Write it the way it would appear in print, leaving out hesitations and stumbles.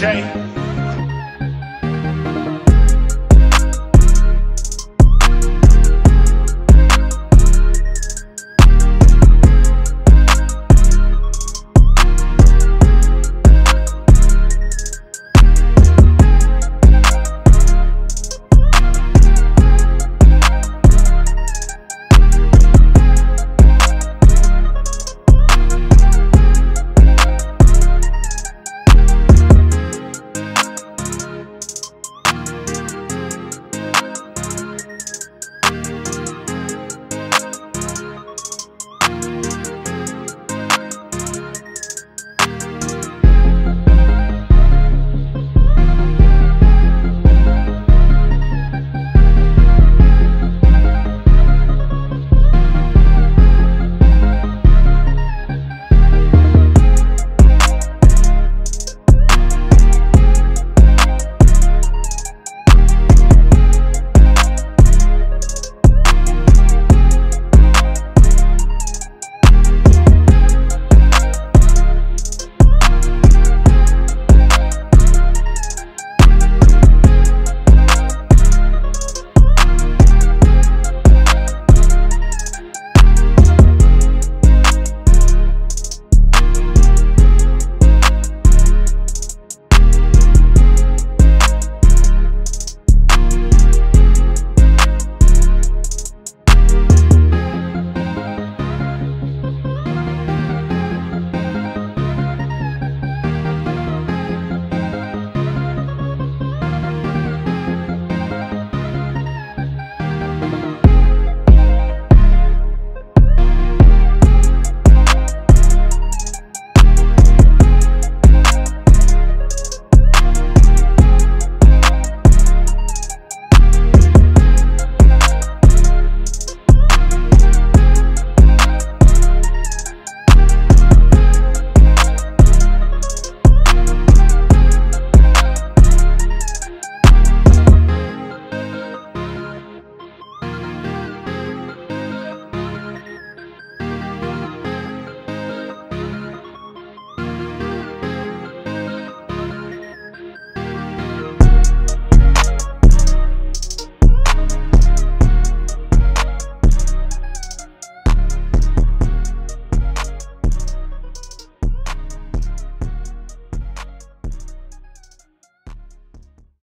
Jay.